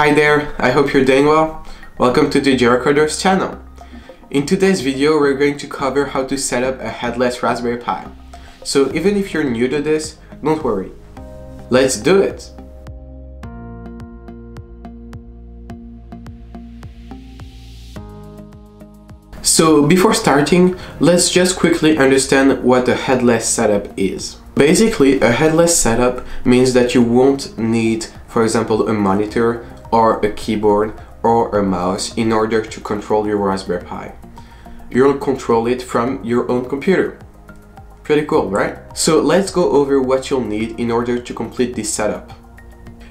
Hi there, I hope you're doing well. Welcome to the JR-Koders channel. In today's video, we're going to cover how to set up a headless Raspberry Pi. So even if you're new to this, don't worry. Let's do it! So before starting, let's just quickly understand what a headless setup is. Basically, a headless setup means that you won't need, for example, a monitor or a keyboard or a mouse in order to control your Raspberry Pi. You'll control it from your own computer. Pretty cool, right? So let's go over what you'll need in order to complete this setup.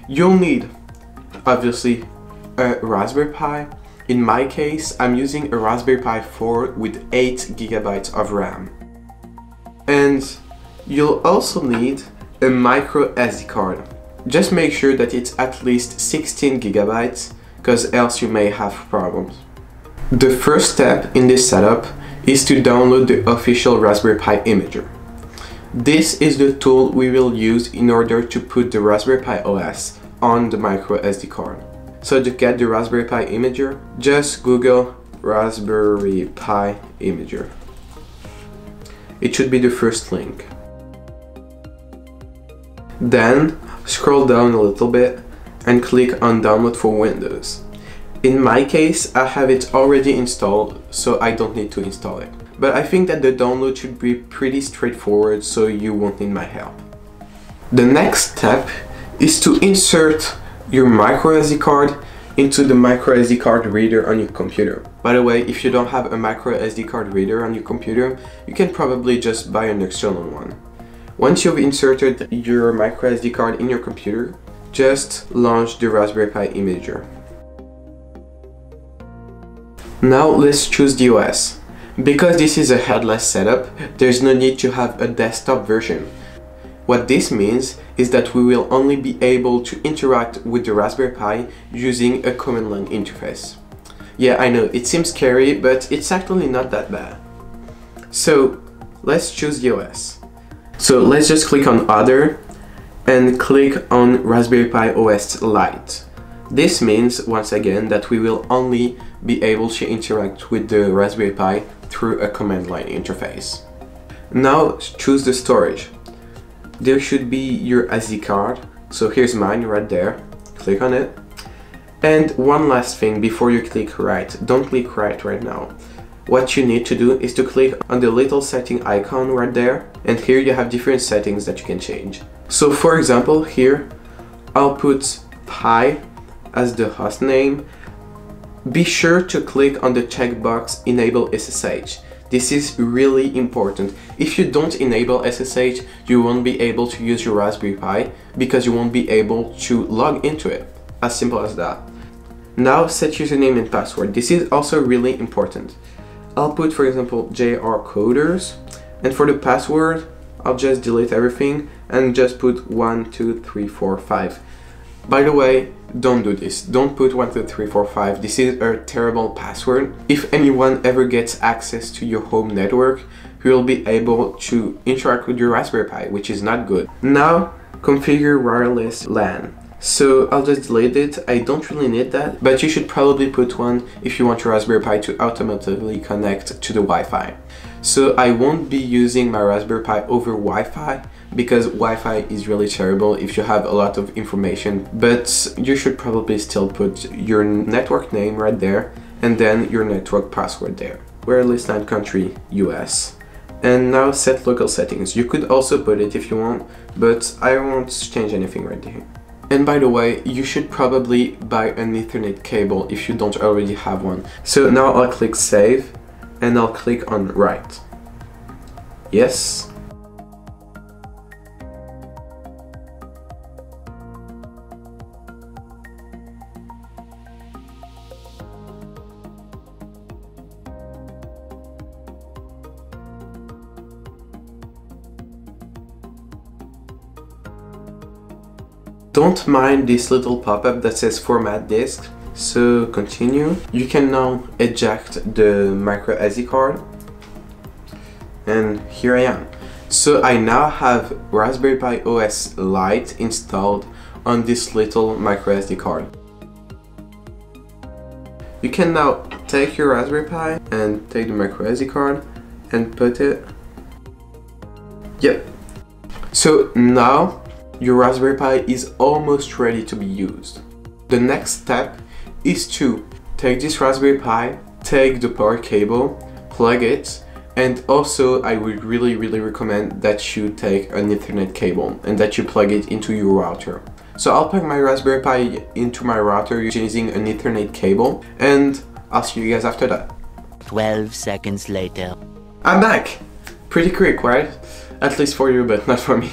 You'll need, obviously, a Raspberry Pi. In my case, I'm using a Raspberry Pi 4 with 8 GB of RAM. And you'll also need a micro SD card. Just make sure that it's at least 16 GB, because else you may have problems. The first step in this setup is to download the official Raspberry Pi Imager. This is the tool we will use in order to put the Raspberry Pi OS on the micro SD card. So to get the Raspberry Pi Imager, just Google Raspberry Pi Imager. It should be the first link. Then scroll down a little bit and click on Download for Windows. In my case, I have it already installed, so I don't need to install it. But I think that the download should be pretty straightforward, so you won't need my help. The next step is to insert your microSD card into the microSD card reader on your computer. By the way, if you don't have a microSD card reader on your computer, you can probably just buy an external one. Once you've inserted your microSD card in your computer, just launch the Raspberry Pi Imager. Now let's choose the OS. Because this is a headless setup, there's no need to have a desktop version. What this means is that we will only be able to interact with the Raspberry Pi using a command line interface. Yeah, I know, it seems scary, but it's actually not that bad. So let's choose the OS. So let's just click on Other and click on Raspberry Pi OS Lite. This means, once again, that we will only be able to interact with the Raspberry Pi through a command line interface. Now choose the storage. There should be your SD card, so here's mine right there, click on it. And one last thing before you click Write, don't click Write right now. What you need to do is to click on the little setting icon right there, and here you have different settings that you can change. So for example, here I'll put Pi as the host name. Be sure to click on the checkbox Enable SSH. This is really important. If you don't enable SSH, you won't be able to use your Raspberry Pi because you won't be able to log into it. As simple as that. Now set username and password. This is also really important. I'll put, for example, JR-Koders, and for the password, I'll just delete everything and just put 12345. By the way, don't do this. Don't put 12345. This is a terrible password. If anyone ever gets access to your home network, you'll be able to interact with your Raspberry Pi, which is not good. Now, configure wireless LAN. So I'll just delete it. I don't really need that, but you should probably put one if you want your Raspberry Pi to automatically connect to the Wi-Fi. So I won't be using my Raspberry Pi over Wi-Fi because Wi-Fi is really terrible if you have a lot of information, but you should probably still put your network name right there and then your network password there. Wireless LAN country US. And now set local settings. You could also put it if you want, but I won't change anything right here. And by the way, you should probably buy an Ethernet cable if you don't already have one. So now I'll click Save and I'll click on Write. Yes. Don't mind this little pop-up that says format disk, so continue. You can now eject the micro SD card, and here I am. So I now have Raspberry Pi OS Lite installed on this little micro SD card. You can now take your Raspberry Pi and take the microSD card and put it. Yep. So now your Raspberry Pi is almost ready to be used. The next step is to take this Raspberry Pi, take the power cable, plug it, and also I would really recommend that you take an Ethernet cable and that you plug it into your router. So I'll plug my Raspberry Pi into my router using an Ethernet cable, and I'll see you guys after that. 12 seconds later. I'm back! Pretty quick, right? At least for you, but not for me.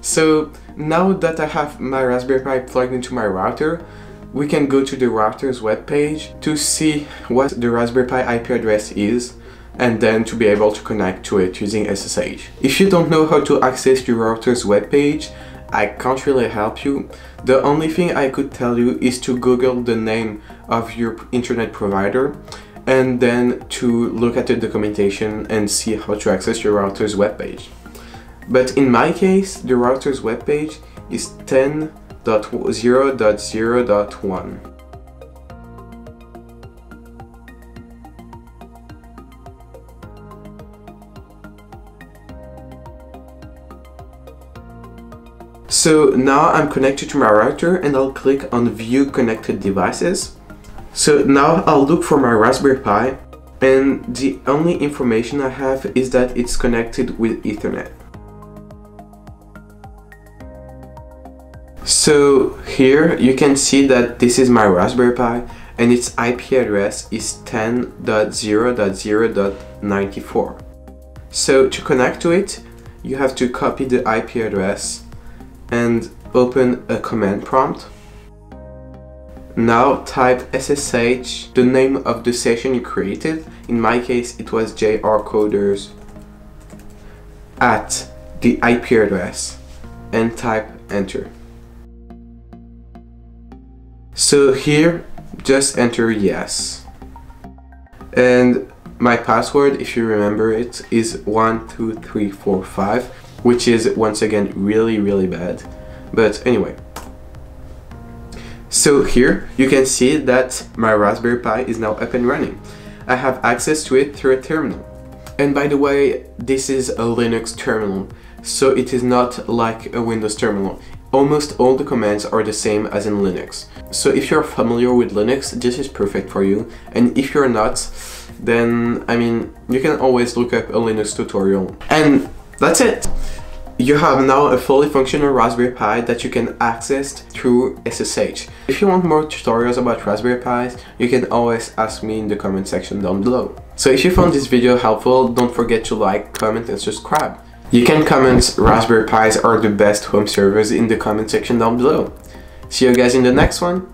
So now that I have my Raspberry Pi plugged into my router, we can go to the router's webpage to see what the Raspberry Pi IP address is, and then to be able to connect to it using SSH. If you don't know how to access your router's webpage, I can't really help you. The only thing I could tell you is to Google the name of your internet provider and then to look at the documentation and see how to access your router's webpage. But in my case, the router's webpage is 10.0.0.1. So now I'm connected to my router and I'll click on View Connected Devices. So now I'll look for my Raspberry Pi, and the only information I have is that it's connected with Ethernet. So here you can see that this is my Raspberry Pi and its IP address is 10.0.0.94. So to connect to it, you have to copy the IP address and open a command prompt. Now type SSH, the name of the session you created, in my case it was JR-Koders, at the IP address, and type enter. So here just enter yes, and my password, if you remember it, is 12345, which is once again really bad, but anyway. So here you can see that my Raspberry Pi is now up and running. I have access to it through a terminal. And by the way, this is a Linux terminal, so it is not like a Windows terminal. Almost all the commands are the same as in Linux. So if you're familiar with Linux, this is perfect for you. And if you're not, then, I mean, you can always look up a Linux tutorial. And that's it! You have now a fully functional Raspberry Pi that you can access through SSH. If you want more tutorials about Raspberry Pis, you can always ask me in the comment section down below. So if you found this video helpful, don't forget to like, comment and subscribe. You can comment Raspberry Pis are the best home servers in the comment section down below. See you guys in the next one!